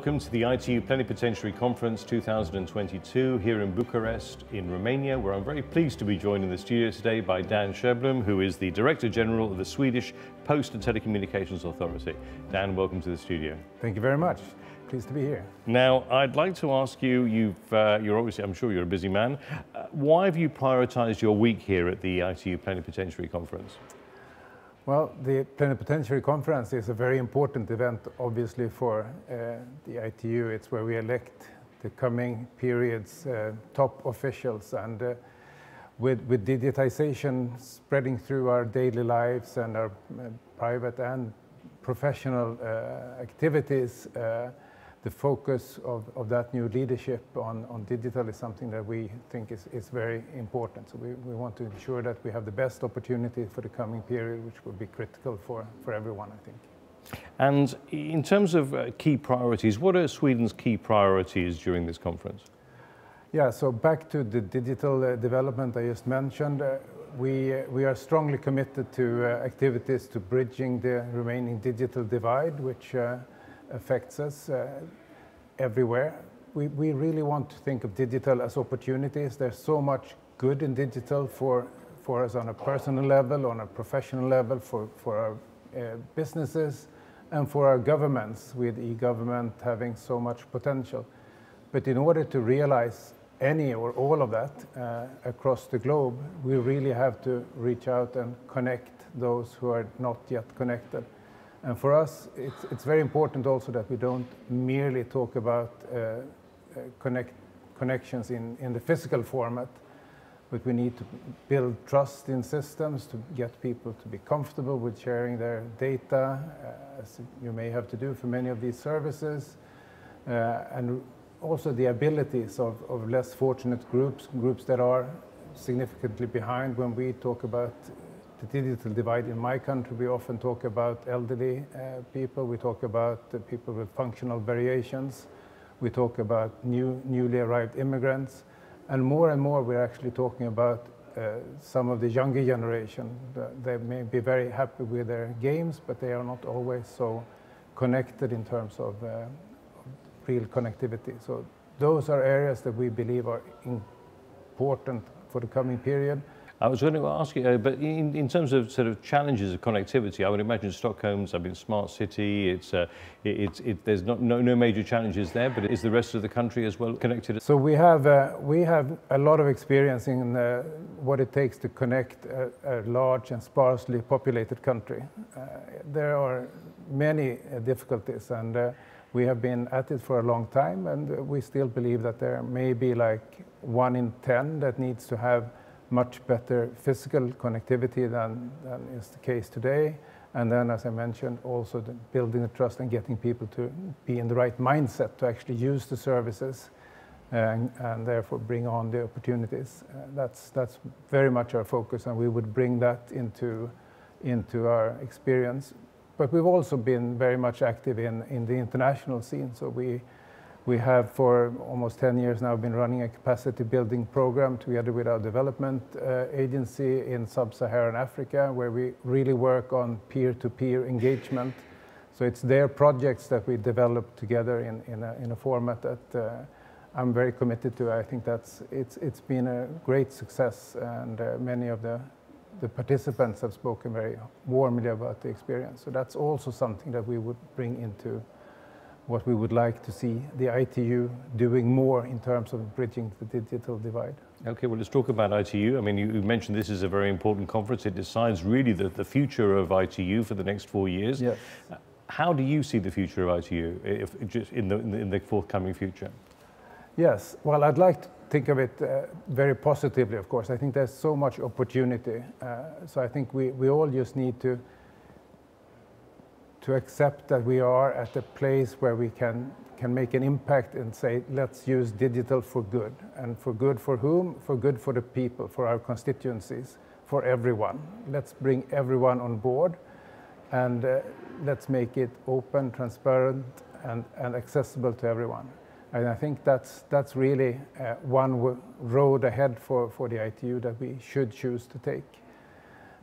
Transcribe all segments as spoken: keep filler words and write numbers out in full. welcome to the I T U Plenipotentiary Conference two thousand twenty-two here in Bucharest in Romania, where I'm very pleased to be joined in the studio today by Dan Sjöblom, who is the Director General of the Swedish Post and Telecommunications Authority. Dan, welcome to the studio. Thank you very much. Pleased to be here. Now, I'd like to ask you, you've, uh, you're obviously, I'm sure you're a busy man. Uh, why have you prioritized your week here at the I T U Plenipotentiary Conference? Well, the Plenipotentiary Conference is a very important event, obviously, for uh, the I T U. It's where we elect the coming period's uh, top officials. And uh, with, with digitization spreading through our daily lives and our uh, private and professional uh, activities, uh, the focus of, of that new leadership on, on digital is something that we think is, is very important. So we, we want to ensure that we have the best opportunity for the coming period, which will be critical for, for everyone, I think. And in terms of uh, key priorities, what are Sweden's key priorities during this conference? Yeah, so back to the digital uh, development I just mentioned, uh, we, uh, we are strongly committed to uh, activities to bridging the remaining digital divide, which uh, affects us uh, everywhere. We, we really want to think of digital as opportunities. There's so much good in digital for, for us on a personal level, on a professional level, for, for our uh, businesses and for our governments, with e-government having so much potential. But in order to realize any or all of that uh, across the globe, we really have to reach out and connect those who are not yet connected. And for us, it's, it's very important also that we don't merely talk about uh, connect, connections in, in the physical format, but we need to build trust in systems to get people to be comfortable with sharing their data, uh, as you may have to do for many of these services, uh, and also the abilities of, of less fortunate groups, groups that are significantly behind. When we talk about the digital divide in my country, we often talk about elderly uh, people, we talk about uh, people with functional variations, we talk about new, newly arrived immigrants, and more and more we're actually talking about uh, some of the younger generation. They may be very happy with their games, but they are not always so connected in terms of uh, real connectivity. So those are areas that we believe are important for the coming period. I was going to ask you, uh, but in, in terms of sort of challenges of connectivity, I would imagine Stockholm's, I mean, smart city, it's, uh, it, it's, it, there's not, no, no major challenges there, but is the rest of the country as well connected? So we have, uh, we have a lot of experience in uh, what it takes to connect a, a large and sparsely populated country. Uh, there are many uh, difficulties, and uh, we have been at it for a long time, and we still believe that there may be like one in ten that needs to have much better physical connectivity than, than is the case today. And then, as I mentioned, also the building the trust and getting people to be in the right mindset to actually use the services and, and therefore bring on the opportunities. Uh, that's, that's very much our focus, and we would bring that into, into our experience. But we've also been very much active in, in the international scene. So we, We have for almost ten years now been running a capacity building program together with our development uh, agency in sub-Saharan Africa, where we really work on peer-to-peer engagement. So it's their projects that we develop together in, in, a, in a format that uh, I'm very committed to. I think that's, it's, it's been a great success, and uh, many of the, the participants have spoken very warmly about the experience. So that's also something that we would bring into what we would like to see the I T U doing more in terms of bridging the digital divide. Okay, well, let's talk about I T U. I mean, you, you mentioned this is a very important conference. It decides really the, the future of I T U for the next four years. Yes. How do you see the future of I T U if, just in, the, in, the, in the forthcoming future? Yes, well, I'd like to think of it uh, very positively, of course. I think there's so much opportunity. Uh, so I think we, we all just need to to accept that we are at a place where we can, can make an impact and say, let's use digital for good. And for good for whom? For good for the people, for our constituencies, for everyone. Let's bring everyone on board, and uh, let's make it open, transparent, and, and accessible to everyone. And I think that's, that's really uh, one road ahead for, for the I T U that we should choose to take.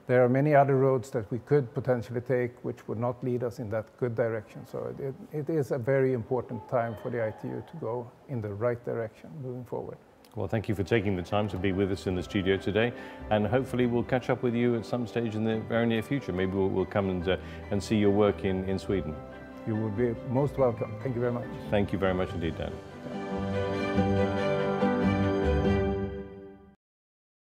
There are many other roads that we could potentially take which would not lead us in that good direction. So it, it is a very important time for the I T U to go in the right direction moving forward. Well, thank you for taking the time to be with us in the studio today, and hopefully we'll catch up with you at some stage in the very near future. Maybe we'll, we'll come and, uh, and see your work in, in Sweden. You will be most welcome. Thank you very much. Thank you very much indeed, Dan.